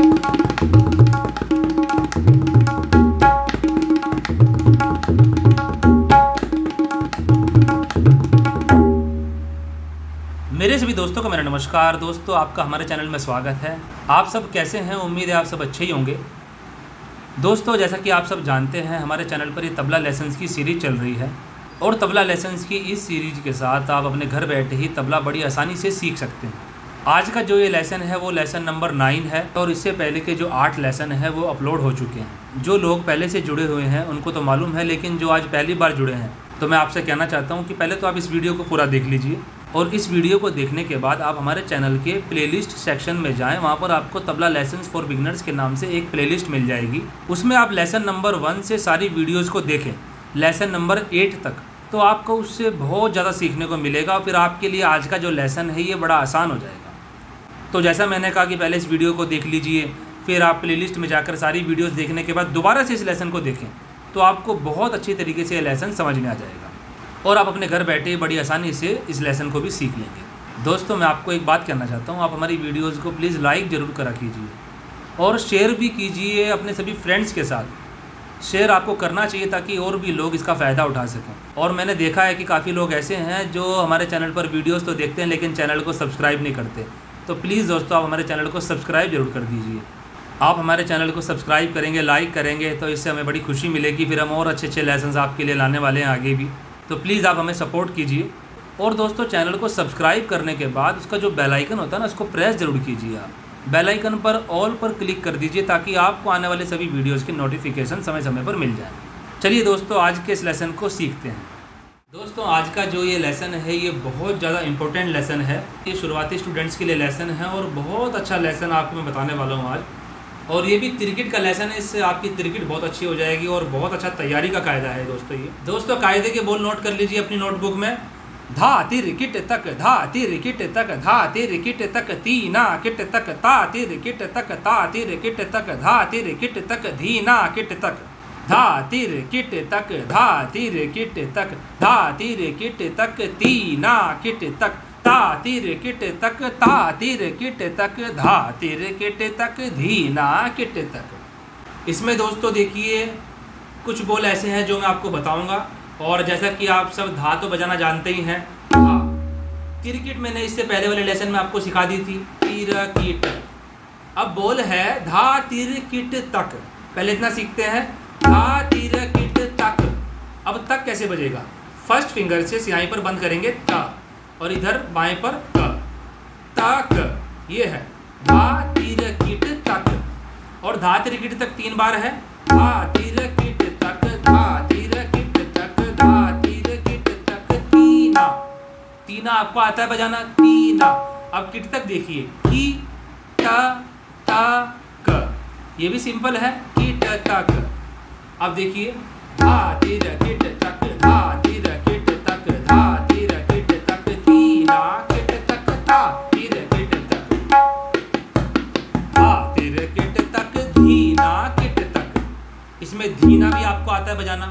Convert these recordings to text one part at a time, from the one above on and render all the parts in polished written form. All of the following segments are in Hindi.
मेरे सभी दोस्तों को मेरा नमस्कार। दोस्तों आपका हमारे चैनल में स्वागत है। आप सब कैसे हैं? उम्मीद है आप सब अच्छे ही होंगे। दोस्तों जैसा कि आप सब जानते हैं हमारे चैनल पर ये तबला लेसन्स की सीरीज़ चल रही है और तबला लेसन्स की इस सीरीज़ के साथ आप अपने घर बैठे ही तबला बड़ी आसानी से सीख सकते हैं। आज का जो ये लेसन है वो लेसन नंबर 9 है और इससे पहले के जो 8 लेसन है वो अपलोड हो चुके हैं। जो लोग पहले से जुड़े हुए हैं उनको तो मालूम है, लेकिन जो आज पहली बार जुड़े हैं तो मैं आपसे कहना चाहता हूँ कि पहले तो आप इस वीडियो को पूरा देख लीजिए और इस वीडियो को देखने के बाद आप हमारे चैनल के प्लेलिस्ट सेक्शन में जाएं। वहाँ पर आपको तबला लेसन्स फॉर बिगनर्स के नाम से एक प्लेलिस्ट मिल जाएगी। उसमें आप लेसन नंबर 1 से सारी वीडियोस को देखें, लेसन नंबर 8 तक, तो आपको उससे बहुत ज़्यादा सीखने को मिलेगा। फिर आपके लिए आज का जो लेसन है ये बड़ा आसान हो जाएगा। तो जैसा मैंने कहा कि पहले इस वीडियो को देख लीजिए, फिर आप प्लेलिस्ट में जाकर सारी वीडियोज़ देखने के बाद दोबारा से इस लेसन को देखें तो आपको बहुत अच्छी तरीके से ये लेसन समझ में आ जाएगा और आप अपने घर बैठे बड़ी आसानी से इस लेसन को भी सीख लेंगे। दोस्तों मैं आपको एक बात कहना चाहता हूँ, आप हमारी वीडियोस को प्लीज़ लाइक ज़रूर करा कीजिए और शेयर भी कीजिए अपने सभी फ्रेंड्स के साथ। शेयर आपको करना चाहिए ताकि और भी लोग इसका फ़ायदा उठा सकें। और मैंने देखा है कि काफ़ी लोग ऐसे हैं जो हमारे चैनल पर वीडियोज़ तो देखते हैं लेकिन चैनल को सब्सक्राइब नहीं करते। तो प्लीज़ दोस्तों आप हमारे चैनल को सब्सक्राइब ज़रूर कर दीजिए। आप हमारे चैनल को सब्सक्राइब करेंगे, लाइक करेंगे तो इससे हमें बड़ी खुशी मिलेगी। फिर हम और अच्छे अच्छे लेसन आपके लिए लाने वाले हैं आगे भी, तो प्लीज़ आप हमें सपोर्ट कीजिए। और दोस्तों चैनल को सब्सक्राइब करने के बाद उसका जो बेल आइकन होता है ना, उसको प्रेस ज़रूर कीजिए। आप बेल आइकन पर ऑल पर क्लिक कर दीजिए ताकि आपको आने वाले सभी वीडियोस की नोटिफिकेशन समय समय पर मिल जाए। चलिए दोस्तों आज के इस लेसन को सीखते हैं। दोस्तों आज का जो ये लेसन है ये बहुत ज़्यादा इंपॉर्टेंट लेसन है। ये शुरुआती स्टूडेंट्स के लिए लेसन है और बहुत अच्छा लेसन आपको मैं बताने वाला हूँ आज। और ये भी क्रिकेट का लेसन है, इससे आपकी क्रिकेट बहुत अच्छी हो जाएगी और बहुत अच्छा तैयारी का कायदा है दोस्तों ये। दोस्तों कायदे के बोल नोट कर लीजिए अपनी नोटबुक में। धा तिरिकिट तक, धा तिरिकिट तक, धा तिरिकिट तक, तीना किट तक, ता तिरिकिट तक, ता तिरिकिट तक, धा तिरिकिट तक, धीना किट तक, धा तिरिकिट तक, धा तिरिकिट तक, धा तिरिकिट तक, तीना किट तक, ता तिरिकिट तक, ता तिरिकिट तक, धा तिरिकिट तक, धीना किट तक। इसमें दोस्तों देखिए कुछ बोल ऐसे हैं जो मैं आपको बताऊंगा और जैसा कि आप सब धा तो बजाना जानते ही हैं। धा तिरिकिट मैंने इससे पहले वाले लेसन में आपको सिखा दी थी, तिरिकिट। अब बोल है धा तिरिकिट तक, पहले इतना सीखते हैं, धा तिरिकिट तक। अब तक कैसे बजेगा? फर्स्ट फिंगर से स्याही पर बंद करेंगे ता और इधर बाएं पर क, तक, ये है धा तिरिकिट तक। और धा तिरिकिट तक 3 बार है, धा तिरिकिट तक, धा तिरिकिट तक, धा तिरिकिट तक, तीना। तीना आपको आता है बजाना, तीना। अब किट तक देखिए, की ट त क, ये भी सिंपल है, की ट त क। अब देखिए धा तिरिकिट तक, धा तिरिकिट तक, धा में धीना भी आपको आता है बजाना।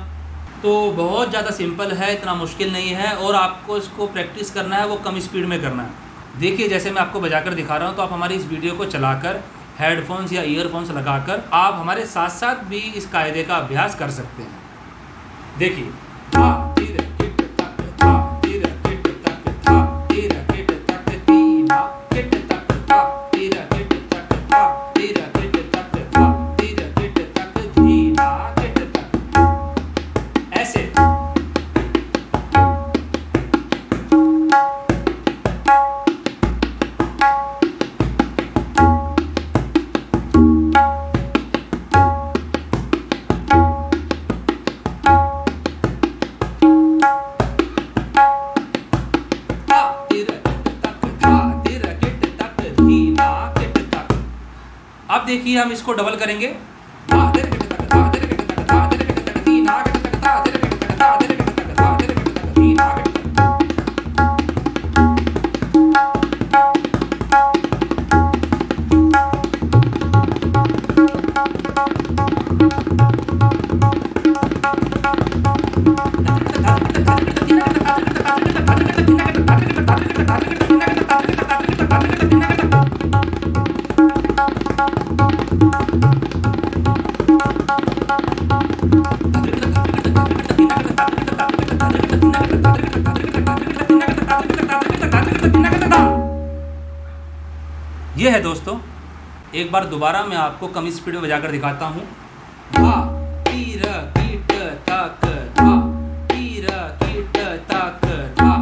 तो बहुत ज़्यादा सिंपल है, इतना मुश्किल नहीं है और आपको इसको प्रैक्टिस करना है, वो कम स्पीड में करना है। देखिए जैसे मैं आपको बजाकर दिखा रहा हूँ, तो आप हमारी इस वीडियो को चलाकर हेडफोन्स या ईयरफोन्स लगाकर आप हमारे साथ साथ भी इस कायदे का अभ्यास कर सकते हैं। देखिए देखिए हम इसको डबल करेंगे, ये है दोस्तों, एक बार दोबारा मैं आपको कम स्पीड में बजाकर दिखाता हूँ। धा तीर कीट तक धा तीर कीट तक धा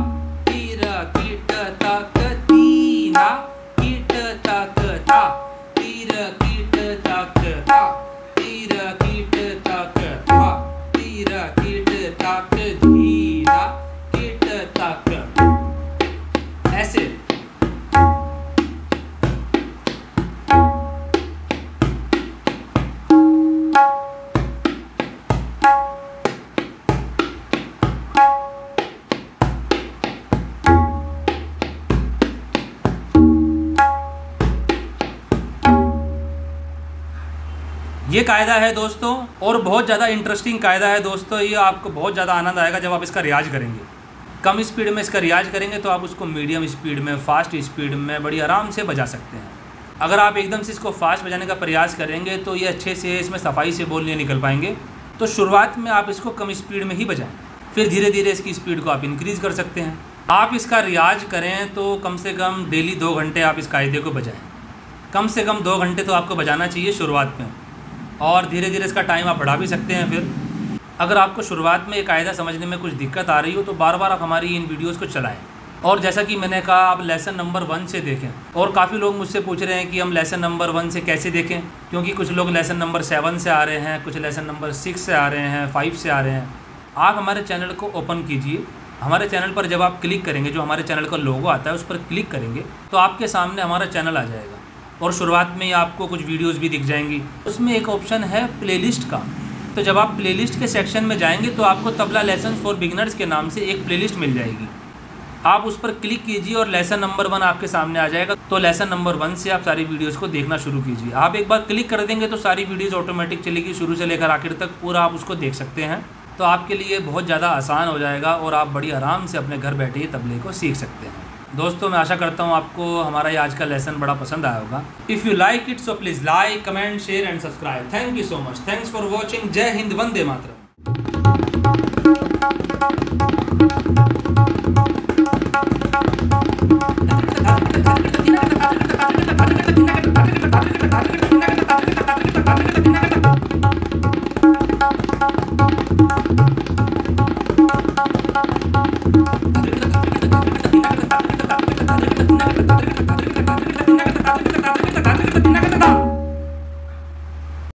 तीर कीट तक तीना कीट तक धा तीर कीट तक धा तीर कीट तक धा तीर कीट तक धीना कीट तक। ऐसे ये कायदा है दोस्तों, और बहुत ज़्यादा इंटरेस्टिंग कायदा है दोस्तों। ये आपको बहुत ज़्यादा आनंद आएगा जब आप इसका रियाज करेंगे। कम स्पीड में इसका रियाज करेंगे तो आप उसको मीडियम स्पीड में, फास्ट स्पीड में बड़ी आराम से बजा सकते हैं। अगर आप एकदम से इसको फास्ट बजाने का प्रयास करेंगे तो ये अच्छे से, इसमें सफाई से बोल नहीं निकल पाएंगे। तो शुरुआत में आप इसको कम स्पीड में ही बजाएँ, फिर धीरे धीरे इसकी स्पीड को आप इंक्रीज़ कर सकते हैं। आप इसका रियाज करें तो कम से कम डेली 2 घंटे आप इस कायदे को बजाएँ। कम से कम 2 घंटे तो आपको बजाना चाहिए शुरुआत में, और धीरे धीरे इसका टाइम आप बढ़ा भी सकते हैं। फिर अगर आपको शुरुआत में ये कायदा समझने में कुछ दिक्कत आ रही हो तो बार बार आप हमारी इन वीडियोस को चलाएं। और जैसा कि मैंने कहा, आप लेसन नंबर 1 से देखें। और काफ़ी लोग मुझसे पूछ रहे हैं कि हम लेसन नंबर 1 से कैसे देखें, क्योंकि कुछ लोग लेसन नंबर 7 से आ रहे हैं, कुछ लेसन नंबर 6 से आ रहे हैं, 5 से आ रहे हैं। आप हमारे चैनल को ओपन कीजिए। हमारे चैनल पर जब आप क्लिक करेंगे, जो हमारे चैनल का लोगो आता है उस पर क्लिक करेंगे तो आपके सामने हमारा चैनल आ जाएगा। और शुरुआत में आपको कुछ वीडियोस भी दिख जाएंगी। उसमें एक ऑप्शन है प्लेलिस्ट का। तो जब आप प्लेलिस्ट के सेक्शन में जाएंगे तो आपको तबला लेसन फॉर बिगिनर्स के नाम से एक प्लेलिस्ट मिल जाएगी। आप उस पर क्लिक कीजिए और लेसन नंबर 1 आपके सामने आ जाएगा। तो लेसन नंबर 1 से आप सारी वीडियोस को देखना शुरू कीजिए। आप एक बार क्लिक कर देंगे तो सारी वीडियोस ऑटोमेटिक चलेगी, शुरू से लेकर आखिर तक पूरा आप उसको देख सकते हैं। तो आपके लिए बहुत ज़्यादा आसान हो जाएगा और आप बड़ी आराम से अपने घर बैठे ही तबले को सीख सकते हैं। दोस्तों, मैं आशा करता हूँ आपको हमारा ये आज का लेसन बड़ा पसंद आया होगा। If you like it so please like, comment, share and subscribe. Thank you so much. Thanks for watching. जय हिंद, वंदे मातरम।